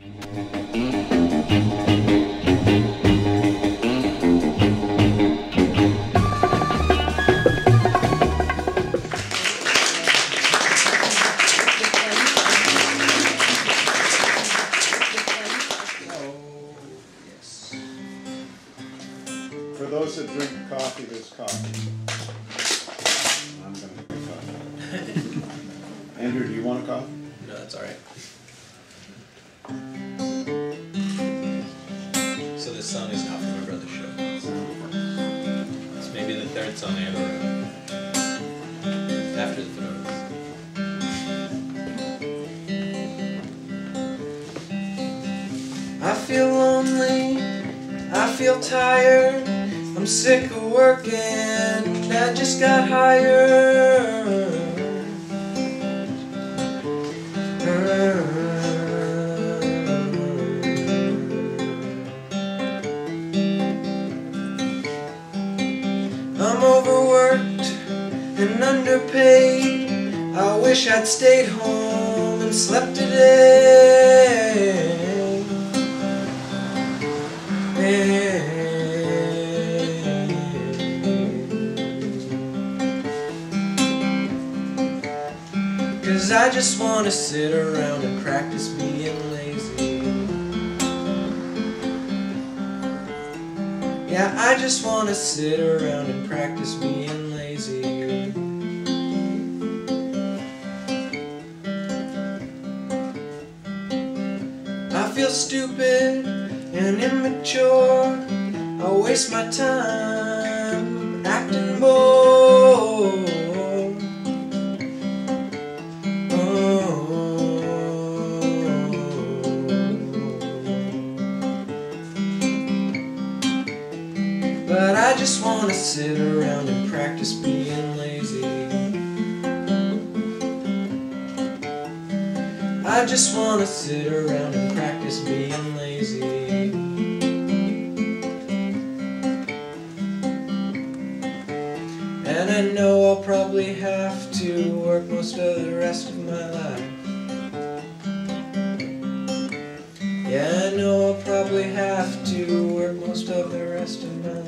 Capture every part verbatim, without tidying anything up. For those that drink coffee, there's coffee. I'm going to drink coffee. Andrew, do you want a coffee? No, that's all right. So this song is not from my brother's show. It's maybe the third song I ever wrote. After the Thrones. I feel lonely. I feel tired. I'm sick of working, I just got higher. I'm overworked and underpaid, I wish I'd stayed home and slept today. Cause I just want to sit around and practice being lazy. Yeah, I just want to sit around and practice being lazy. I feel stupid and immature, I waste my time acting bold. But I just want to sit around and practice being lazy. I just want to sit around and practice being lazy. And I know I'll probably have to work most of the rest of my life. Yeah, I know I'll probably have to work most of the rest of my life.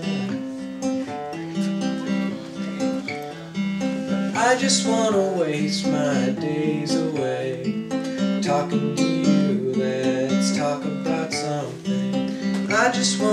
I just want to waste my days away talking to you. Let's talk about something. I just want